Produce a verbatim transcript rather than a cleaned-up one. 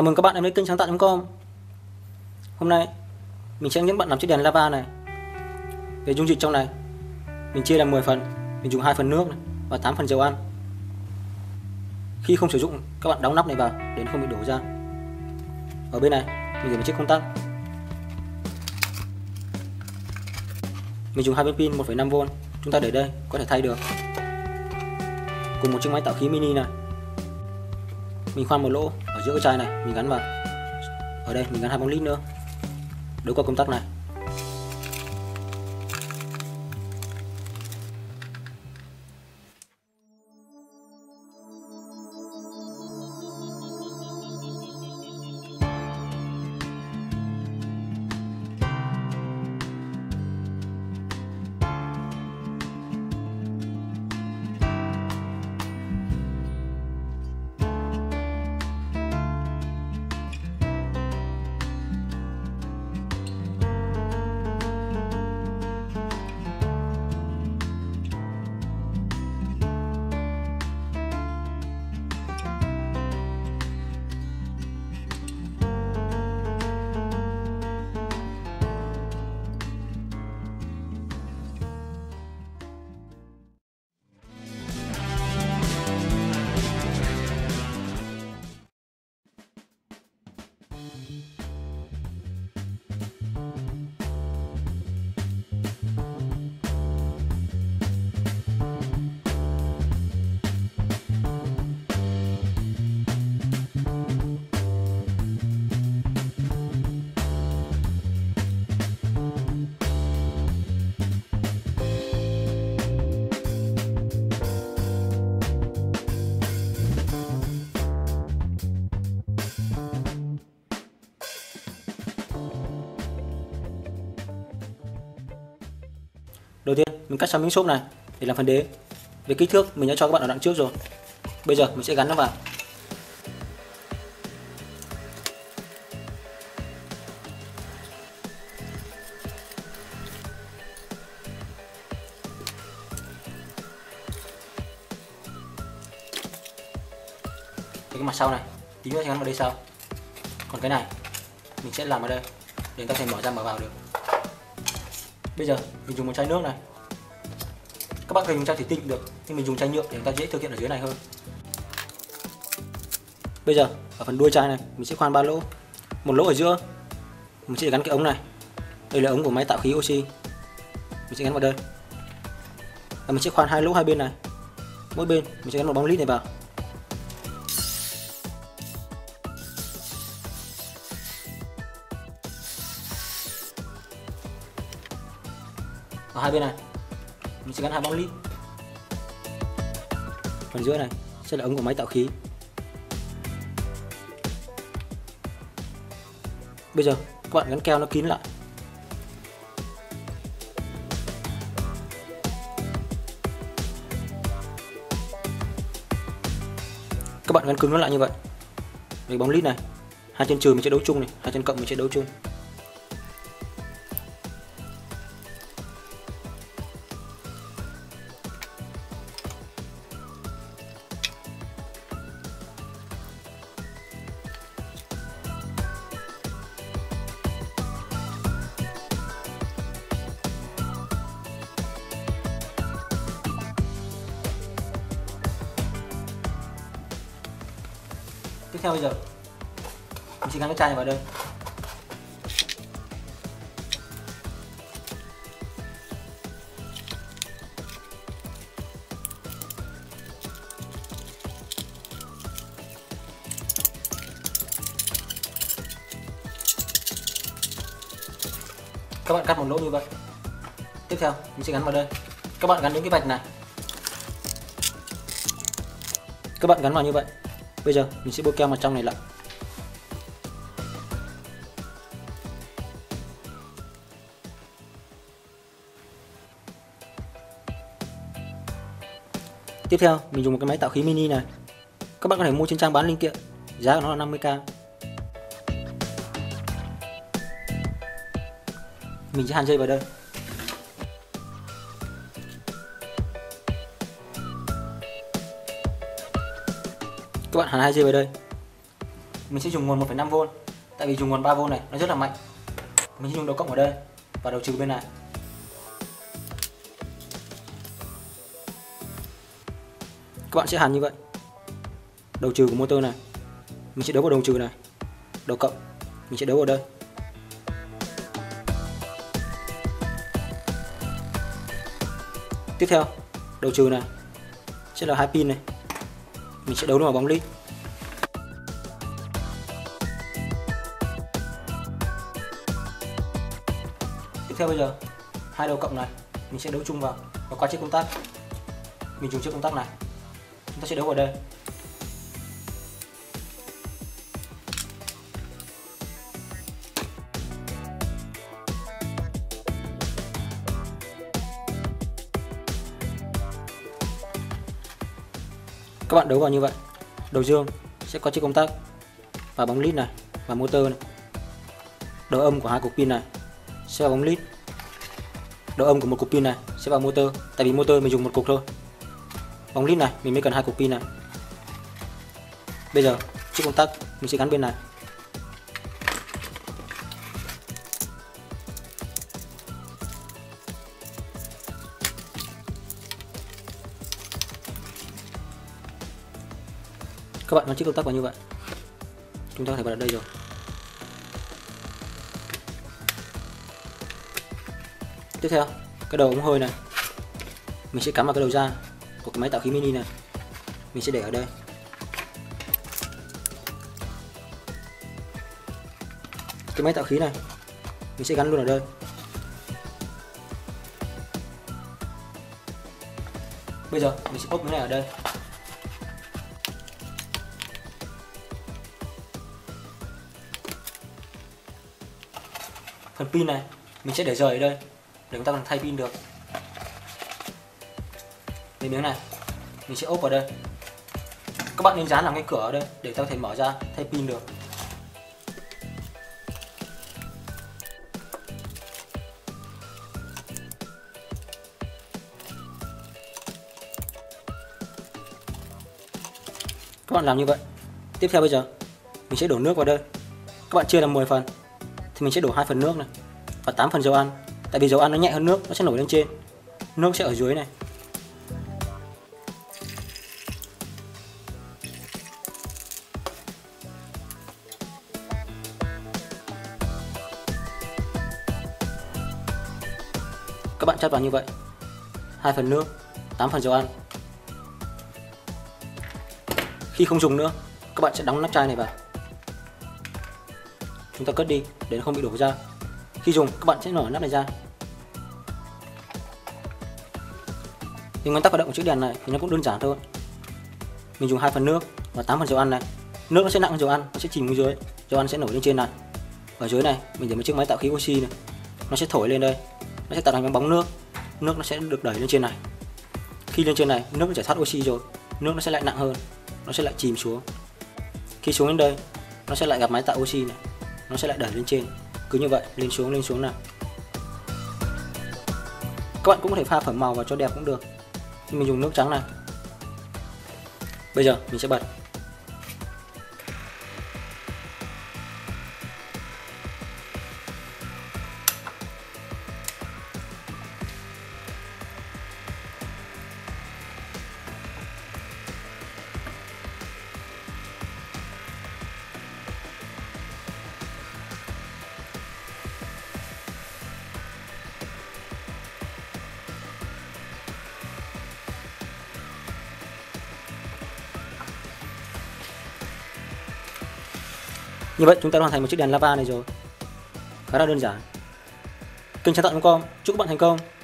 Chào mừng các bạn đến với kênh sáng tạo chấm com. Hôm nay mình sẽ hướng dẫn bạn làm chiếc đèn lava này. Về dung dịch trong này, mình chia làm mười phần, mình dùng hai phần nước này và tám phần dầu ăn. Khi không sử dụng, các bạn đóng nắp này vào để nó không bị đổ ra. Ở bên này, mình để một chiếc công tắc. Mình dùng hai viên pin một phẩy năm vôn, chúng ta để đây có thể thay được. Cùng một chiếc máy tạo khí mini này. Mình khoan một lỗ ở giữa cái chai này, mình gắn vào. Ở đây mình gắn hai bóng lít nữa. Đối qua công tắc này. Đầu tiên mình cắt sáu miếng xốp này để làm phần đế. Về kích thước mình đã cho các bạn ở đoạn trước rồi. Bây giờ mình sẽ gắn nó vào. Thế cái mặt sau này tí nữa sẽ gắn vào đây sau. Còn cái này mình sẽ làm ở đây để ta có thể mở ra mở vào được. Bây giờ mình dùng một chai nước này. Các bạn có thể dùng chai thủy tinh được, nhưng mình dùng chai nhựa để chúng ta dễ thực hiện ở dưới này hơn. Bây giờ ở phần đuôi chai này mình sẽ khoan ba lỗ. Một lỗ ở giữa mình sẽ gắn cái ống này. Đây là ống của máy tạo khí oxy. Mình sẽ gắn vào đây. Và mình sẽ khoan hai lỗ hai bên này. Mỗi bên mình sẽ gắn một bóng lít này vào. Ở hai bên này mình sẽ gắn hai bóng lít. Phần giữa này sẽ là ống của máy tạo khí. Bây giờ các bạn gắn keo nó kín lại. Các bạn gắn cứng nó lại như vậy. Để bóng lít này, hai chân trừ mình sẽ đấu chung này, hai chân cộng mình sẽ đấu chung. Tiếp theo bây giờ mình sẽ gắn cái chai này vào đây. Các bạn cắt một lỗ như vậy. Tiếp theo mình sẽ gắn vào đây. Các bạn gắn đến cái vạch này. Các bạn gắn vào như vậy. Bây giờ mình sẽ bôi keo mặt trong này lại. Tiếp theo mình dùng một cái máy tạo khí mini này. Các bạn có thể mua trên trang bán linh kiện. Giá của nó là năm mươi k. Mình sẽ hàn dây vào đây. Các bạn hàn hai dây vào đây. mình sẽ dùng nguồn một phẩy năm vôn, tại vì dùng nguồn ba vôn này nó rất là mạnh. Mình sẽ dùng đầu cộng ở đây và đầu trừ bên này. Các bạn sẽ hàn như vậy. Đầu trừ của motor này mình sẽ đấu vào đầu trừ này, đầu cộng mình sẽ đấu vào đây. Tiếp theo đầu trừ này sẽ là hai pin này, mình sẽ đấu nó vào bóng lít. Tiếp theo bây giờ hai đầu cộng này mình sẽ đấu chung vào và qua chiếc công tắc. Mình dùng chiếc công tắc này, chúng ta sẽ đấu vào đây. Các bạn đấu vào như vậy, đầu dương sẽ có chiếc công tắc và bóng lít này và motor này. Đầu âm của hai cục pin này sẽ vào bóng lít, đầu âm của một cục pin này sẽ vào motor, tại vì motor mình dùng một cục thôi. Bóng lít này mình mới cần hai cục pin này. Bây giờ chiếc công tắc mình sẽ gắn bên này. Các bạn gắn chiếc công tắc vào như vậy, chúng ta có thể vào đây rồi. Tiếp theo cái đầu ống hơi này mình sẽ cắm vào cái đầu ra của cái máy tạo khí mini này, mình sẽ để ở đây. Cái máy tạo khí này mình sẽ gắn luôn ở đây. Bây giờ mình sẽ ốp cái này ở đây. Phần pin này mình sẽ để rời ở đây để chúng ta còn thay pin được. Cái miếng này mình sẽ ốp vào đây. Các bạn nên dán làm cái cửa ở đây để ta có thể mở ra thay pin được. Các bạn làm như vậy. Tiếp theo bây giờ mình sẽ đổ nước vào đây. Các bạn chia làm mười phần thì mình sẽ đổ hai phần nước này và tám phần dầu ăn, tại vì dầu ăn nó nhẹ hơn nước, nó sẽ nổi lên trên, nước sẽ ở dưới này. Các bạn chắt vào như vậy, hai phần nước, tám phần dầu ăn. Khi không dùng nữa, các bạn sẽ đóng nắp chai này vào. Chúng ta cất đi để nó không bị đổ ra. Khi dùng, các bạn sẽ mở nắp này ra. Thì nguyên tắc hoạt động của chiếc đèn này thì nó cũng đơn giản thôi. Mình dùng hai phần nước và tám phần dầu ăn này. Nước nó sẽ nặng hơn dầu ăn, nó sẽ chìm xuống dưới, dầu ăn sẽ nổi lên trên này. Ở dưới này mình để một chiếc máy tạo khí oxy này, nó sẽ thổi lên đây, nó sẽ tạo thành bóng nước, nước nó sẽ được đẩy lên trên này. Khi lên trên này, nước nó chảy thoát oxy rồi, nước nó sẽ lại nặng hơn, nó sẽ lại chìm xuống. Khi xuống đến đây, nó sẽ lại gặp máy tạo oxy này, nó sẽ lại đẩy lên trên. Cứ như vậy, lên xuống lên xuống nào. Các bạn cũng có thể pha phẩm màu vào cho đẹp cũng được. Nhưng mình dùng nước trắng này. Bây giờ mình sẽ bật. Như vậy chúng ta hoàn thành một chiếc đèn lava này rồi. Khá là đơn giản. Kênh Sáng Tạo chấm com chúc các bạn thành công.